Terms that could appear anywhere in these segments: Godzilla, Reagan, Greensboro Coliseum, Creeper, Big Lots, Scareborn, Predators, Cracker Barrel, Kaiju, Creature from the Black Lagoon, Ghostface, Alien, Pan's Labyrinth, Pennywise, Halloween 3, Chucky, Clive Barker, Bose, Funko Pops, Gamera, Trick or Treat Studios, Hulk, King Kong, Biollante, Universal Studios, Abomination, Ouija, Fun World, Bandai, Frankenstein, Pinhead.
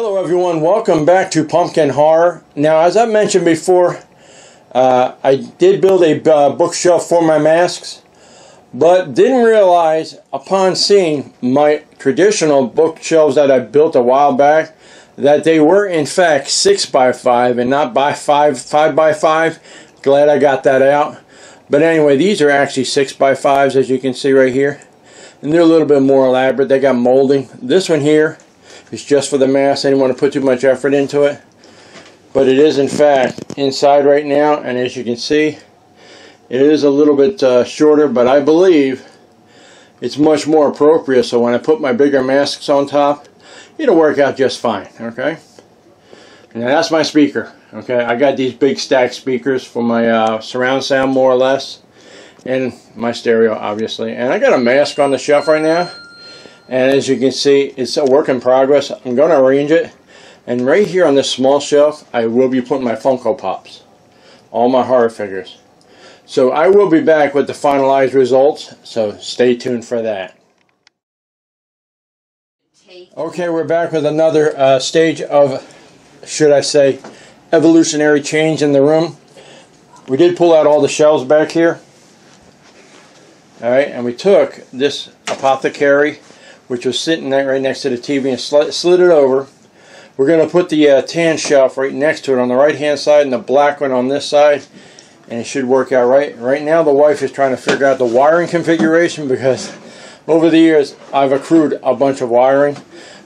Hello everyone, welcome back to Pumpkin Horror. Now, as I mentioned before, I did build a bookshelf for my masks, but didn't realize upon seeing my traditional bookshelves that I built a while back that they were in fact 6x5 and not by 5x5. Glad I got that out. But anyway, these are actually 6x5s, as you can see right here, and they're a little bit more elaborate. They got molding. This one here, it's just for the mask. I didn't want to put too much effort into it. But it is, in fact, inside right now. And as you can see, it is a little bit shorter. But I believe it's much more appropriate. So when I put my bigger masks on top, it'll work out just fine. Okay? Now that's my speaker. Okay? I got these big stack speakers for my surround sound, more or less. And my stereo, obviously. And I got a mask on the shelf right now. And as you can see, it's a work in progress. I'm going to arrange it. And right here on this small shelf, I will be putting my Funko Pops. All my horror figures. So I will be back with the finalized results. So stay tuned for that. Okay, we're back with another stage of, should I say, evolutionary change in the room. We did pull out all the shelves back here. Alright, and we took this apothecary, which was sitting right next to the TV, and slid it over. We're going to put the tan shelf right next to it on the right hand side and the black one on this side, and it should work out right. Right now the wife is trying to figure out the wiring configuration, because over the years I've accrued a bunch of wiring,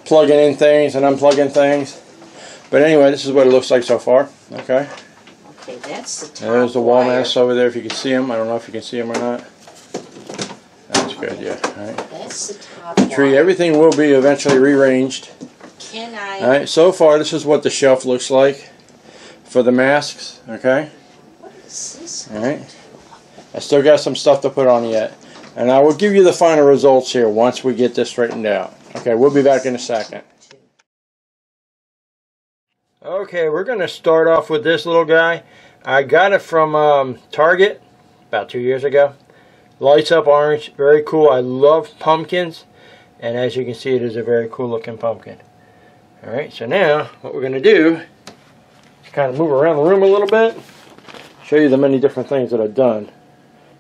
plugging in things and unplugging things. But anyway, this is what it looks like so far. Okay. Okay, that's the top. And there's the wall masks over there, if you can see them. I don't know if you can see them or not. That's good, yeah. All right. That's the top tree. Wire. Everything will be eventually rearranged. Can I? All right. So far, this is what the shelf looks like for the masks. Okay. What is this? All right. I still got some stuff to put on yet, and I will give you the final results here once we get this straightened out. Okay. We'll be back in a second. Okay, we're going to start off with this little guy. I got it from Target about 2 years ago. Lights up orange, very cool. I love pumpkins, and as you can see, it is a very cool looking pumpkin. Alright, so now what we're going to do is kind of move around the room a little bit, show you the many different things that I've done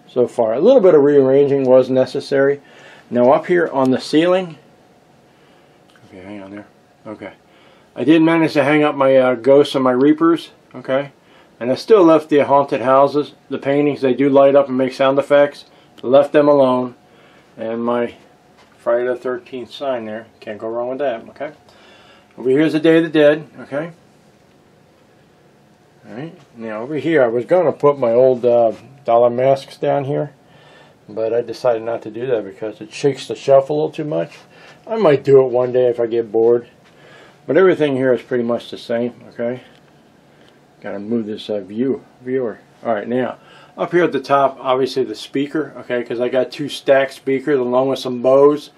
so far. A little bit of rearranging was necessary. Now up here on the ceiling, okay, hang on there. Okay, I did manage to hang up my ghosts and my reapers, okay, and I still left the haunted houses, the paintings. They do light up and make sound effects. Left them alone. And my Friday the 13th sign there, can't go wrong with that. Okay, over here's the Day of the Dead. Okay, all right. Now over here, I was going to put my old dollar masks down here, but I decided not to do that because it shakes the shelf a little too much. I might do it one day if I get bored, but everything here is pretty much the same. Okay, gotta move this viewer. All right, now up here at the top, obviously the speaker, okay, because I got two stacked speakers along with some Bose.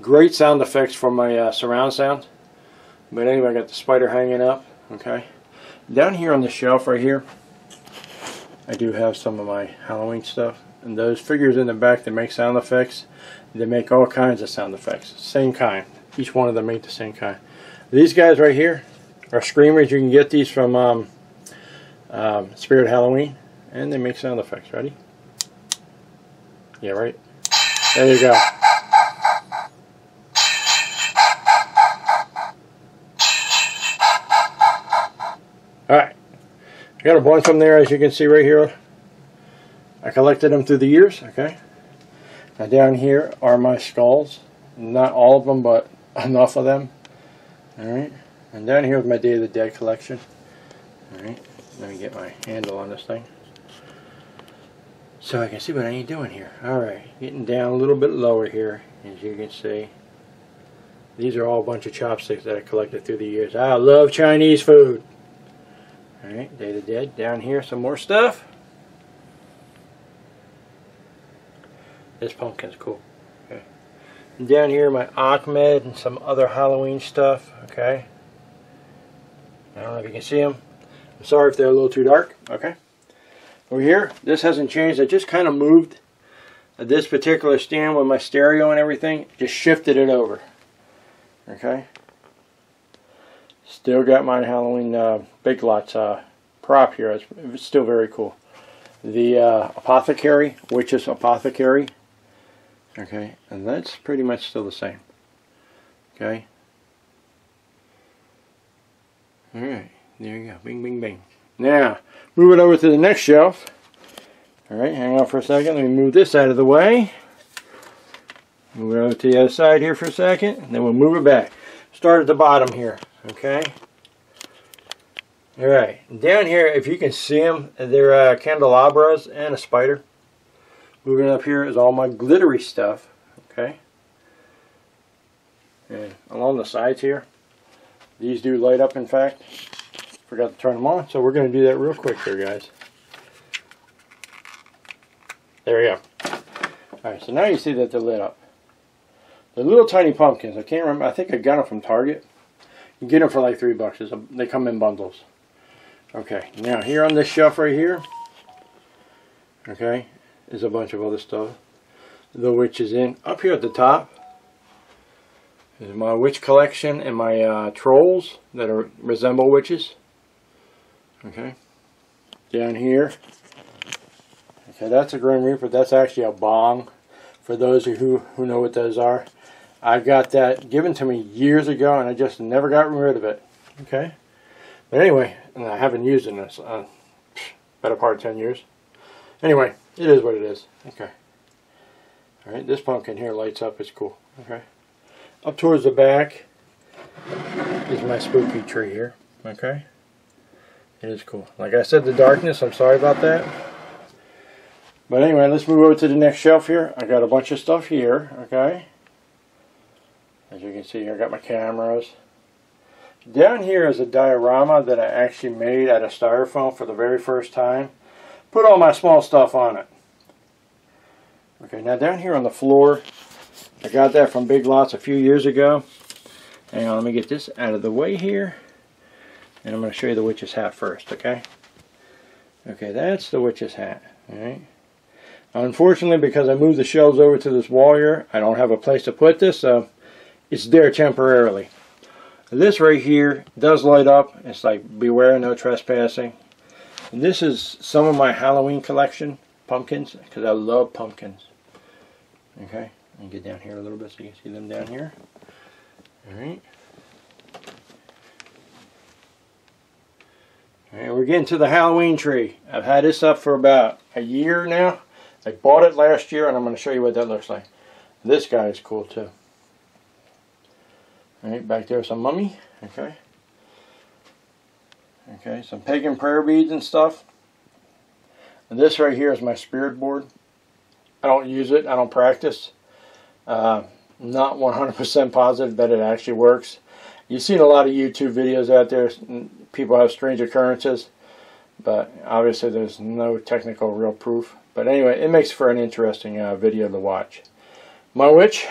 Great sound effects for my surround sound. But anyway, I got the spider hanging up, okay. Down here on the shelf right here, I do have some of my Halloween stuff. And those figures in the back that make sound effects, they make all kinds of sound effects. Same kind. Each one of them make the same kind. These guys right here are screamers. You can get these from Spirit Halloween. And they make sound effects. Ready? Yeah, right. There you go. Alright. I got a bunch from there, as you can see right here. I collected them through the years. Okay. Now down here are my skulls. Not all of them, but enough of them. Alright. And down here is my Day of the Dead collection. Alright. Let me get my handle on this thing, so I can see what I need doing here. Alright, getting down a little bit lower here, as you can see. These are all a bunch of chopsticks that I collected through the years. I love Chinese food. Alright, Day of the Dead. Down here, some more stuff. This pumpkin's cool. Okay. And down here, my Ahmed and some other Halloween stuff. Okay. I don't know if you can see them. I'm sorry if they're a little too dark. Okay. Over here, this hasn't changed. I just kind of moved this particular stand with my stereo and everything, just shifted it over. Okay. Still got my Halloween Big Lots prop here. It's still very cool. The Apothecary, Witch's Apothecary. Okay, and that's pretty much still the same. Okay. Alright, there you go. Bing, bing, bing. Now, move it over to the next shelf. Alright, hang on for a second. Let me move this out of the way. Move it over to the other side here for a second. And then we'll move it back. Start at the bottom here. Okay. Alright, down here, if you can see them, they're candelabras and a spider. Moving up here is all my glittery stuff. Okay. And along the sides here, these do light up, in fact. Forgot to turn them on, so we're going to do that real quick here, guys. There we go. Alright, so now you see that they're lit up. They're little tiny pumpkins. I can't remember. I think I got them from Target. You get them for like $3. They come in bundles. Okay, now here on this shelf right here, okay, is a bunch of other stuff. The witch is in. Up here at the top is my witch collection and my trolls that are, resemble witches. Okay, down here. Okay, that's a Grim Reaper. That's actually a bong. For those who know what those are. I got that given to me years ago, and I just never got rid of it. Okay, but anyway, and I haven't used it in this, better part of 10 years. Anyway, it is what it is. Okay. All right, this pumpkin here lights up. It's cool. Okay. Up towards the back is my spooky tree here. Okay. It is cool. Like I said, the darkness. I'm sorry about that. But anyway, let's move over to the next shelf here. I got a bunch of stuff here. Okay. As you can see here, I got my cameras. Down here is a diorama that I actually made out of styrofoam for the very first time. Put all my small stuff on it. Okay, now down here on the floor, I got that from Big Lots a few years ago. Hang on, let me get this out of the way here. And I'm going to show you the witch's hat first, okay? Okay, that's the witch's hat, all right? Unfortunately, because I moved the shelves over to this wall here, I don't have a place to put this, so it's there temporarily. This right here does light up. It's like beware, no trespassing. And this is some of my Halloween collection pumpkins, because I love pumpkins. Okay, let me get down here a little bit so you can see them down here. All right. All right, we're getting to the Halloween tree. I've had this up for about a year now. I bought it last year, and I'm going to show you what that looks like. This guy is cool too. Alright, back there some mummy, okay. Okay, some pagan prayer beads and stuff. And this right here is my spirit board. I don't use it, I don't practice. Not 100% positive that it actually works. You've seen a lot of YouTube videos out there, people have strange occurrences, but obviously there's no technical real proof. But anyway, it makes for an interesting video to watch. My witch.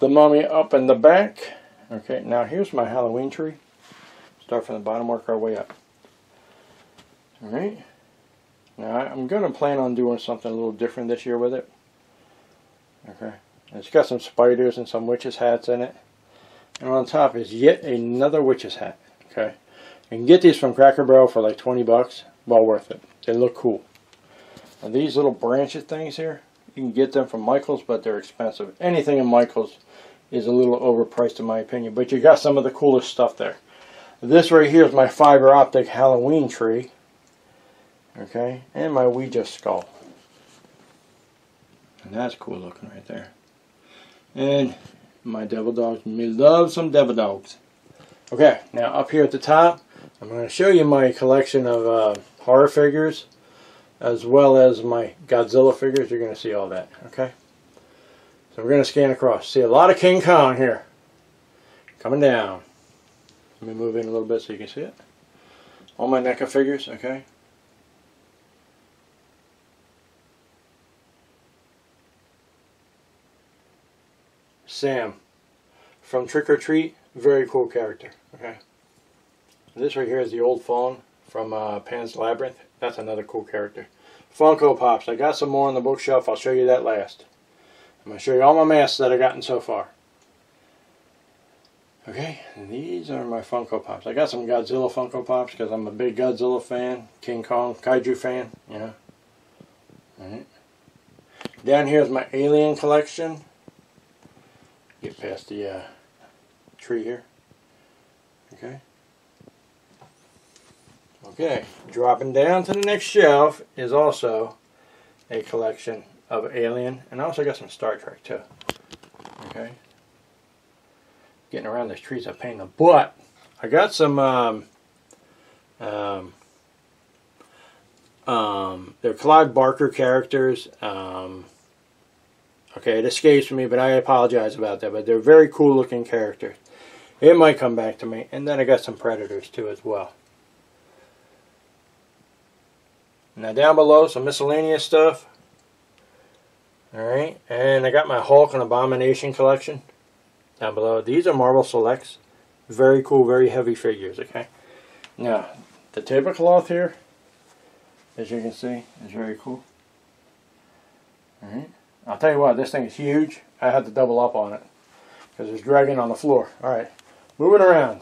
The mummy up in the back. Okay, now here's my Halloween tree. Start from the bottom, work our way up. Alright. Now I'm going to plan on doing something a little different this year with it. Okay. It's got some spiders and some witches' hats in it. And on top is yet another witch's hat. Okay. You can get these from Cracker Barrel for like $20. Well worth it. They look cool. And these little branched things here, you can get them from Michaels, but they're expensive. Anything in Michaels is a little overpriced in my opinion, but you got some of the coolest stuff there. This right here is my fiber optic Halloween tree. Okay, and my Ouija skull. And that's cool looking right there. And my devil dogs. Me love some devil dogs. Okay, now up here at the top, I'm going to show you my collection of horror figures, as well as my Godzilla figures. You're going to see all that, okay? So we're going to scan across. See a lot of King Kong here. Coming down. Let me move in a little bit so you can see it. All my NECA figures, okay? Sam. From Trick or Treat. Very cool character, okay? This right here is the old phone from Pan's Labyrinth. That's another cool character. Funko Pops. I got some more on the bookshelf. I'll show you that last. I'm going to show you all my masks that I've gotten so far. Okay, these are my Funko Pops. I got some Godzilla Funko Pops because I'm a big Godzilla fan, King Kong, Kaiju fan, you know. Alright. Down here is my Alien collection. Get past the tree here. Okay. Okay, dropping down to the next shelf is also a collection of Alien, and I also got some Star Trek too. Okay. Getting around these trees, I pain in the butt. I got some, they're Clive Barker characters. Okay, it escapes me, but I apologize about that. But they're very cool looking characters. It might come back to me. And then I got some Predators too as well. Now down below, some miscellaneous stuff. Alright, and I got my Hulk and Abomination collection. Down below, these are Marvel Selects. Very cool, very heavy figures, okay? Now, the tablecloth here, as you can see, is very cool. Alright, I'll tell you what, this thing is huge. I had to double up on it because it's dragging on the floor. Alright, moving around.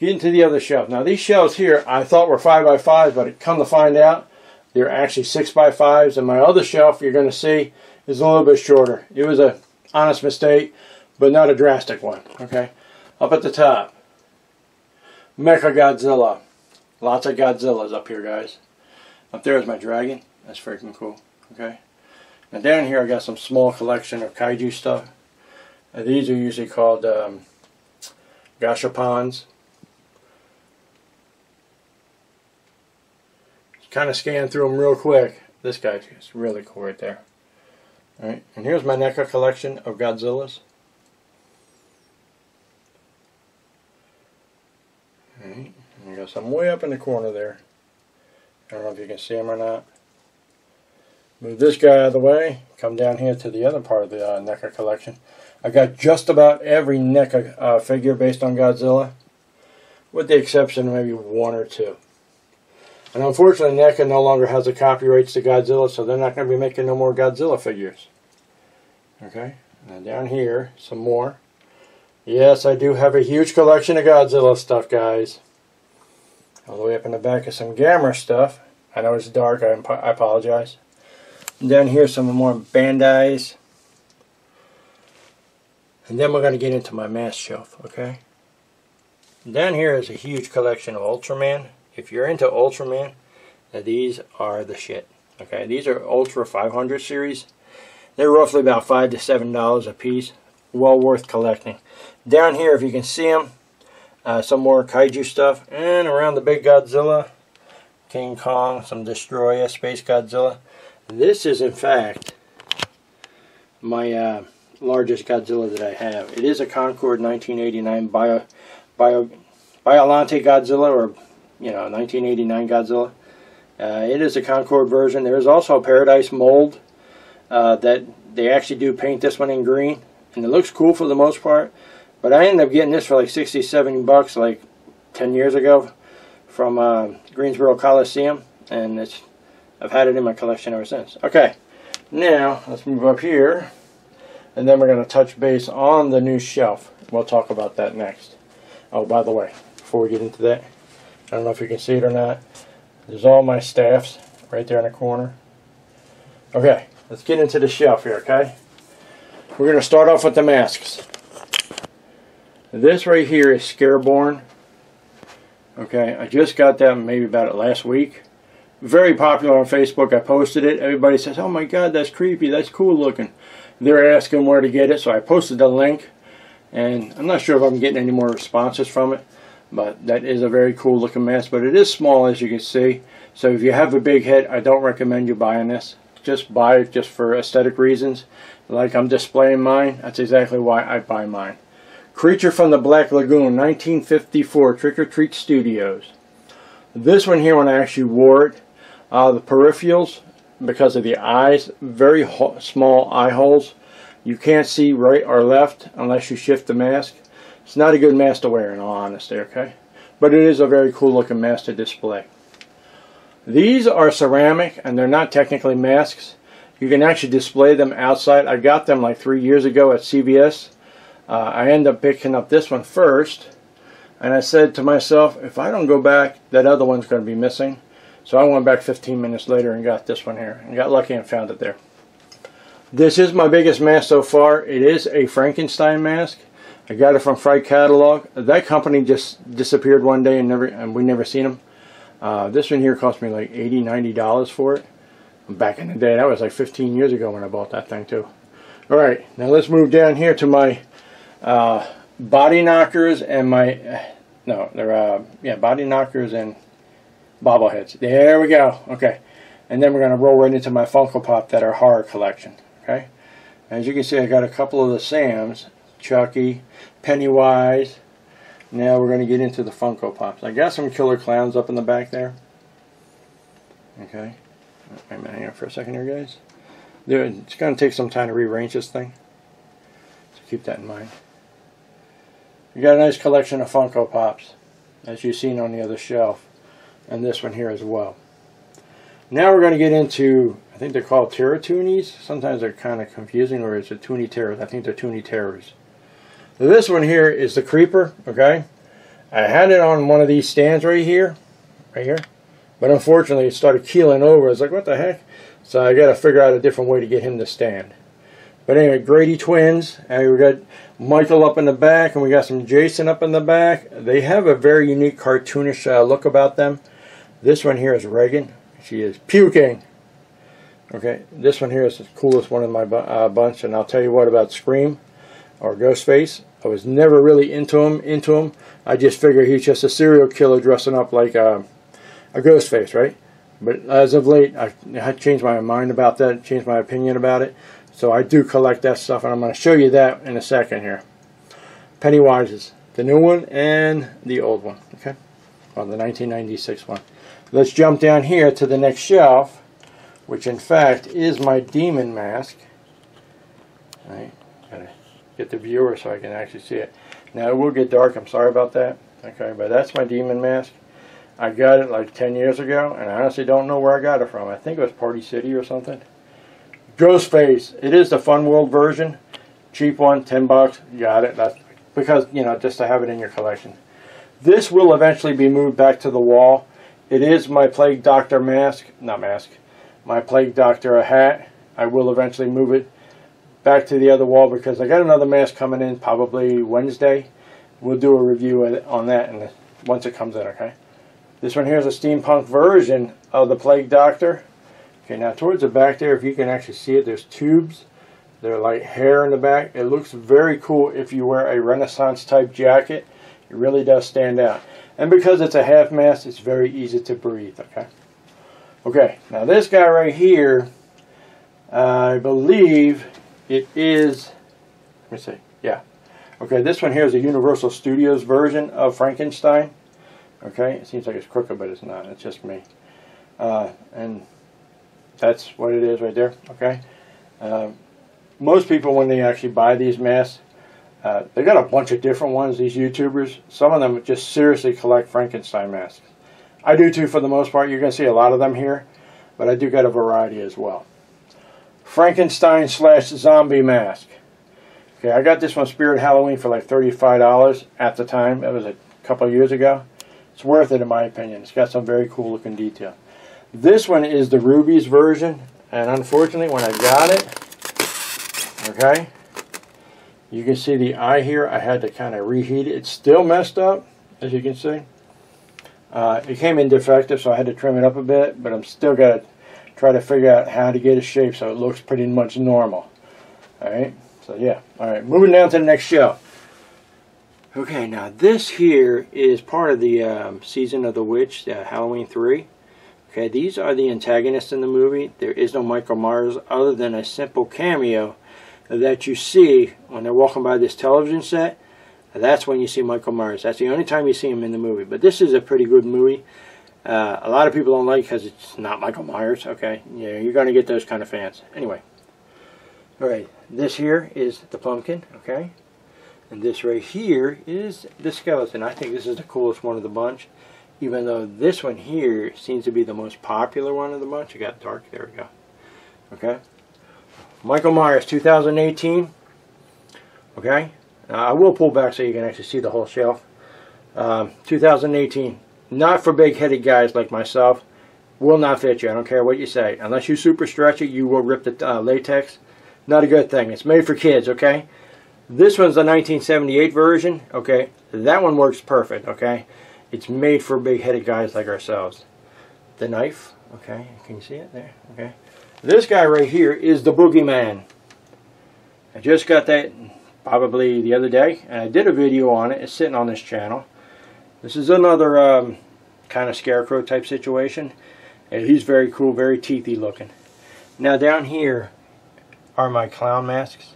Getting to the other shelf. Now, these shelves here I thought were 5x5s, but come to find out, they're actually 6x5s. And my other shelf you're going to see is a little bit shorter. It was a honest mistake, but not a drastic one. Okay, up at the top, Mecha Godzilla. Lots of Godzillas up here, guys. Up there is my dragon. That's freaking cool. Okay, and down here I got some small collection of Kaiju stuff. And these are usually called Gashapons. Just kind of scan through them real quick. This guy's really cool right there. Alright, and here's my NECA collection of Godzillas. Alright, and I got some way up in the corner there. I don't know if you can see them or not. Move this guy out of the way. Come down here to the other part of the NECA collection. I got just about every NECA figure based on Godzilla, with the exception of maybe one or two. And unfortunately, NECA no longer has the copyrights to Godzilla, so they're not going to be making no more Godzilla figures. Okay, now down here, some more. Yes, I do have a huge collection of Godzilla stuff, guys. All the way up in the back is some Gamera stuff. I know it's dark, I apologize. And down here, some more Bandai's. And then we're going to get into my mass shelf, okay? And down here is a huge collection of Ultraman. If you're into Ultraman, these are the shit. Okay, these are Ultra 500 series. They're roughly about $5 to $7 a piece. Well worth collecting. Down here, if you can see them, some more Kaiju stuff, and around the big Godzilla, King Kong, some Destroyer, Space Godzilla. This is in fact my largest Godzilla that I have. It is a Concorde 1989 Biollante Godzilla, or 1989 Godzilla. It is a Concorde version. There is also a Paradise Mold that they actually do paint this one in green, and it looks cool for the most part, but I ended up getting this for like 60-70 bucks like 10 years ago from Greensboro Coliseum, and I've had it in my collection ever since. Okay, now let's move up here, and then we're going to touch base on the new shelf. We'll talk about that next. Oh, by the way, before we get into that, I don't know if you can see it or not. There's all my staffs right there in the corner. Okay, let's get into the shelf here, okay? We're going to start off with the masks. This right here is Scareborn. Okay, I just got that maybe about it last week. Very popular on Facebook. I posted it. Everybody says, oh my God, that's creepy. That's cool looking. They're asking where to get it, so I posted the link. And I'm not sure if I'm getting any more responses from it. But that is a very cool looking mask, but it is small, as you can see. So if you have a big head, I don't recommend you buying this. Just buy it just for aesthetic reasons. Like I'm displaying mine, that's exactly why I buy mine. Creature from the Black Lagoon, 1954, Trick or Treat Studios. This one here, when I actually wore it, the peripherals, because of the eyes, very small eye holes. You can't see right or left unless you shift the mask. It's not a good mask to wear, in all honesty, okay? But it is a very cool looking mask to display. These are ceramic, and they're not technically masks. You can actually display them outside. I got them like 3 years ago at CVS. I end up picking up this one first, and I said to myself, if I don't go back, that other one's going to be missing. So I went back 15 minutes later and got this one here, and got lucky and found it there. This is my biggest mask so far. It is a Frankenstein mask. I got it from Fry Catalog. That company just disappeared one day, and we never seen them. This one here cost me like $80, $90 for it. Back in the day, that was like 15 years ago when I bought that thing too. Alright, now let's move down here to my body knockers and my, body knockers and bobbleheads. There we go. Okay, and then we're going to roll right into my Funko Pop that are horror collection. Okay, as you can see, I got a couple of the Sams, Chucky, Pennywise. Now we're going to get into the Funko Pops. I got some Killer Clowns up in the back there. Okay. Wait a minute here for a second here, guys. It's going to take some time to rearrange this thing, so keep that in mind. We got a nice collection of Funko Pops, as you've seen on the other shelf, and this one here as well. Now we're going to get into, I think they're called Terror Toonies. Sometimes they're kind of confusing, or it's a Toonie Terrors. I think they're Toonie Terrors. This one here is the Creeper, okay? I had it on one of these stands right here, but unfortunately it started keeling over. I was like, what the heck? So I got to figure out a different way to get him to stand. But anyway, Grady Twins, and we got Michael up in the back, and we got some Jason up in the back. They have a very unique cartoonish look about them. This one here is Reagan. She is puking. Okay, this one here is the coolest one in my bunch, and I'll tell you what about Scream or Ghostface. I was never really into him. I just figured he's just a serial killer dressing up like a Ghostface, right? But as of late, I changed my mind about that, changed my opinion about it. So I do collect that stuff, and I'm going to show you that in a second here. Pennywise's, the new one and the old one, okay? Well, the 1996 one. Let's jump down here to the next shelf, which in fact is my demon mask. All right, gotta get the viewer so I can actually see it. Now it will get dark, I'm sorry about that. Okay, but that's my demon mask. I got it like 10 years ago, and I honestly don't know where I got it from. I think it was Party City or something. Ghostface, it is the Fun World version, cheap one, $10, got it. That's because, you know, just to have it in your collection. This will eventually be moved back to the wall. It is my Plague Doctor my Plague Doctor hat. I will eventually move it back to the other wall because I got another mask coming in probably Wednesday. We'll do a review on that once it comes in, okay? This one here is a steampunk version of the Plague Doctor. Okay, now towards the back there, if you can actually see it, there's tubes. They're like hair in the back. It looks very cool if you wear a Renaissance type jacket. It really does stand out. And because it's a half mask, it's very easy to breathe, okay? Okay, now this guy right here, I believe it is, let me see, yeah. Okay, this one here is a Universal Studios version of Frankenstein. Okay, it seems like it's crooked, but it's not. It's just me. And that's what it is right there, okay? Most people, when they actually buy these masks, they got a bunch of different ones, these YouTubers. Some of them just seriously collect Frankenstein masks. I do too, for the most part. You're going to see a lot of them here, but I do got a variety as well. Frankenstein / zombie mask. Okay, I got this one, Spirit Halloween, for like $35 at the time. That was a couple of years ago. It's worth it in my opinion. It's got some very cool looking detail. This one is the Ruby's version, and unfortunately when I got it, okay, you can see the eye here. I had to kind of reheat it. It's still messed up, as you can see. It came in defective, so I had to trim it up a bit, but I'm still got to try to figure out how to get it shaped so it looks pretty much normal. Alright, so yeah. Alright, moving down to the next shelf. Okay, now this here is part of the Season of the Witch, Halloween 3. Okay, these are the antagonists in the movie. There is no Michael Myers other than a simple cameo that you see when they're walking by this television set. That's when you see Michael Myers. That's the only time you see him in the movie. But this is a pretty good movie. A lot of people don't like it because it's not Michael Myers. Okay, yeah, you're going to get those kind of fans. Anyway, all right, this here is the pumpkin, okay? And this right here is the skeleton. I think this is the coolest one of the bunch, even though this one here seems to be the most popular one of the bunch. It got dark. There we go. Okay. Michael Myers, 2018. Okay. I will pull back so you can actually see the whole shelf. 2018, not for big-headed guys like myself. Will not fit you. I don't care what you say. Unless you super stretch it, you will rip the latex. Not a good thing. It's made for kids, okay? This one's the 1978 version, okay? That one works perfect, okay? It's made for big-headed guys like ourselves. The knife, okay? Can you see it there? Okay. This guy right here is the Boogeyman. I just got that probably the other day, and I did a video on it. It's sitting on this channel. This is another kind of scarecrow type situation. And he's very cool, very teethy looking. Now down here are my clown masks.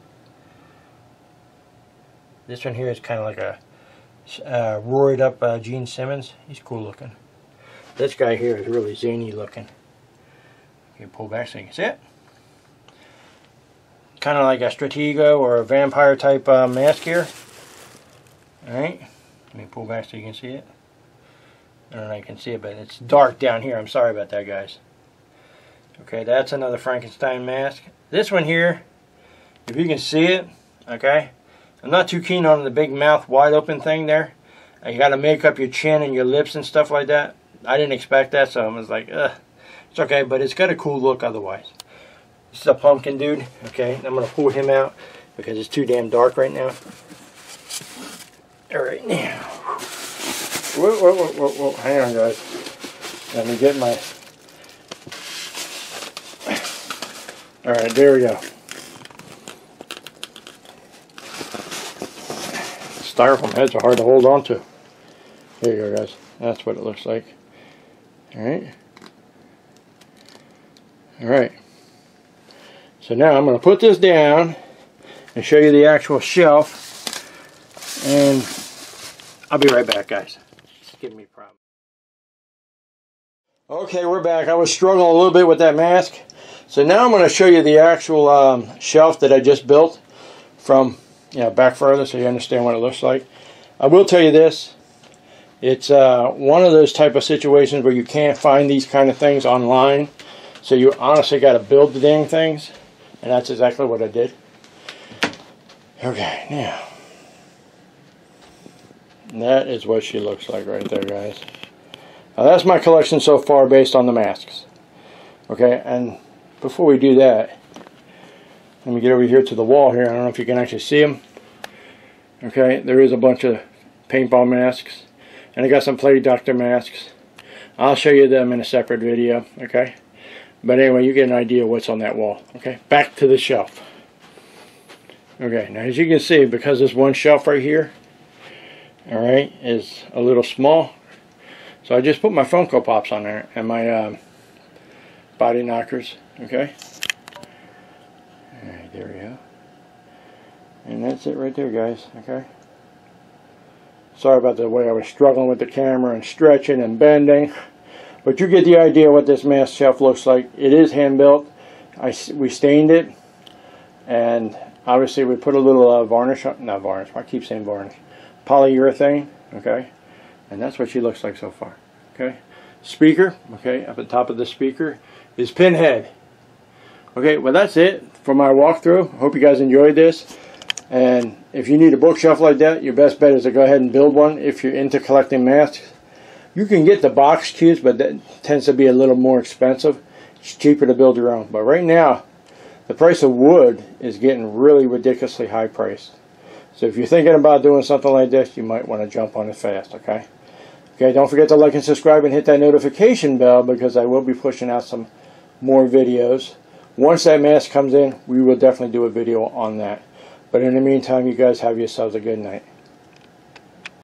This one here is kind of like a roared up Gene Simmons. He's cool looking. This guy here is really zany looking. You pull back so you can see it. Kind of like a Stratego or a vampire type mask here. Alright, let me pull back so you can see it. I don't know if you can see it, but it's dark down here. I'm sorry about that, guys. Okay, that's another Frankenstein mask. This one here, if you can see it, okay, I'm not too keen on the big mouth wide open thing there. You got to make up your chin and your lips and stuff like that. I didn't expect that, so I was like, ugh. It's okay, but it's got a cool look otherwise. This is a pumpkin dude, okay. I'm going to pull him out because it's too damn dark right now. All right, now. Whoa, whoa, whoa, whoa, whoa, hang on guys, let me get my, alright, there we go, styrofoam heads are hard to hold on to, there you go guys, that's what it looks like, alright, so now I'm going to put this down and show you the actual shelf, and I'll be right back guys. Giving me a problem. Okay, we're back. I was struggling a little bit with that mask. So now I'm going to show you the actual shelf that I just built from, you know, back further so you understand what it looks like. I will tell you this. It's one of those type of situations where you can't find these kind of things online. So you honestly got to build the dang things. And that's exactly what I did. Okay, now. That is what she looks like right there, guys. Now, that's my collection so far based on the masks. Okay, and before we do that, let me get over here to the wall here. I don't know if you can actually see them. Okay, there is a bunch of paintball masks. And I got some Plague Doctor masks. I'll show you them in a separate video, okay? But anyway, you get an idea of what's on that wall, okay? Back to the shelf. Okay, now as you can see, because this one shelf right here, alright, is a little small, so I just put my Funko Pops on there and my body knockers, okay? Alright, there we go. And that's it right there, guys, okay? Sorry about the way I was struggling with the camera and stretching and bending, but you get the idea what this mask shelf looks like. It is hand-built. We stained it, and obviously we put a little varnish on, not varnish, I keep saying varnish, polyurethane, okay, and that's what she looks like so far, okay. Speaker, okay, up at the top of the speaker is Pinhead. Okay, well that's it for my walkthrough. Hope you guys enjoyed this, and if you need a bookshelf like that, your best bet is to go ahead and build one if you're into collecting masks. You can get the box cubes, but that tends to be a little more expensive. It's cheaper to build your own, but right now the price of wood is getting really ridiculously high priced. So if you're thinking about doing something like this, you might want to jump on it fast, okay? Okay, don't forget to like and subscribe and hit that notification bell because I will be pushing out some more videos. Once that mask comes in, we will definitely do a video on that. But in the meantime, you guys have yourselves a good night.